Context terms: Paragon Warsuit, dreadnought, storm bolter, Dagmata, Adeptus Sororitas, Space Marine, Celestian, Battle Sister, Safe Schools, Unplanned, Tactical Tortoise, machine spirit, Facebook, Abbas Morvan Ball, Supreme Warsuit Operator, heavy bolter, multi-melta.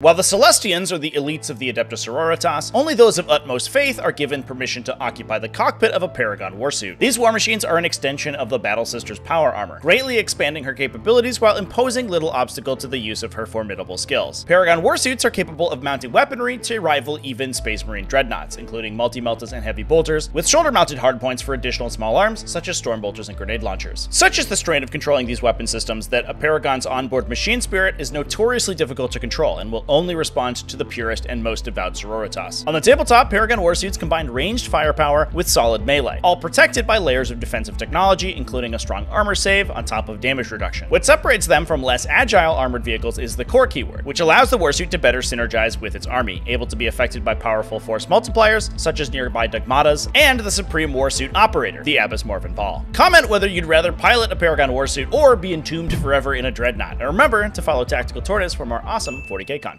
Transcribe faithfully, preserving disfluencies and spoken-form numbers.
While the Celestians are the elites of the Adeptus Sororitas, only those of utmost faith are given permission to occupy the cockpit of a Paragon Warsuit. These war machines are an extension of the Battle Sister's power armor, greatly expanding her capabilities while imposing little obstacle to the use of her formidable skills. Paragon Warsuits are capable of mounting weaponry to rival even Space Marine dreadnoughts, including multi-meltas and heavy bolters, with shoulder-mounted hardpoints for additional small arms, such as storm bolters and grenade launchers. Such is the strain of controlling these weapon systems that a Paragon's onboard machine spirit is notoriously difficult to control and will only respond to the purest and most devout Sororitas. On the tabletop, Paragon Warsuits combine ranged firepower with solid melee, all protected by layers of defensive technology, including a strong armor save on top of damage reduction. What separates them from less agile armored vehicles is the core keyword, which allows the Warsuit to better synergize with its army, able to be affected by powerful force multipliers, such as nearby Dagmatas, and the Supreme Warsuit Operator, the Abbas Morvan Ball. Comment whether you'd rather pilot a Paragon Warsuit or be entombed forever in a dreadnought, and remember to follow Tactical Tortoise for more awesome forty K content.